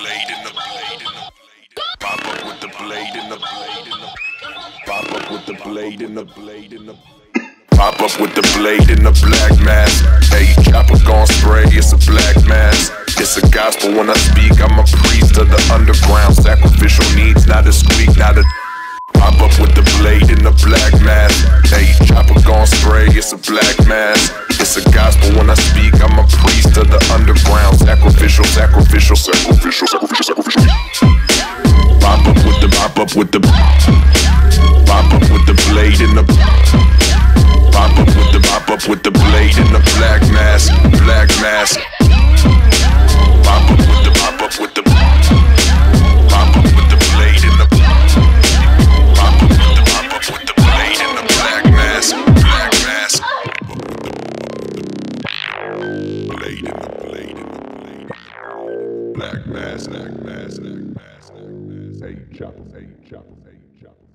blade in the blade in the pop up with the blade in the blade in the pop up with the blade in the blade in the pop up with the blade in the black mask. Hey, chopper gon' spray, it's a black mask. It's a gospel when I speak, I'm a priest of the underground. Sacrificial needs, not a squeak, not a pop up with the blade in the black mask. Hey, chopper gon' spray, it's a black mask. It's a gospel when I speak, I'm a priest of the underground. Sacrificial, sacrificial, sacrificial, sacrificial, sacrificial. Pop up with the, pop up with the, pop up with the blade in the, pop up with the, pop up with the blade in the black mask, black mask. Pop up with the, pop up with the, pop up with the blade in the, pop up with the, pop up with the blade in the black mask, black mask. Blade in the, blade in the, blade in the black mask, black mask, black mask. Hey, chopper, hey, chopper, hey, chopper.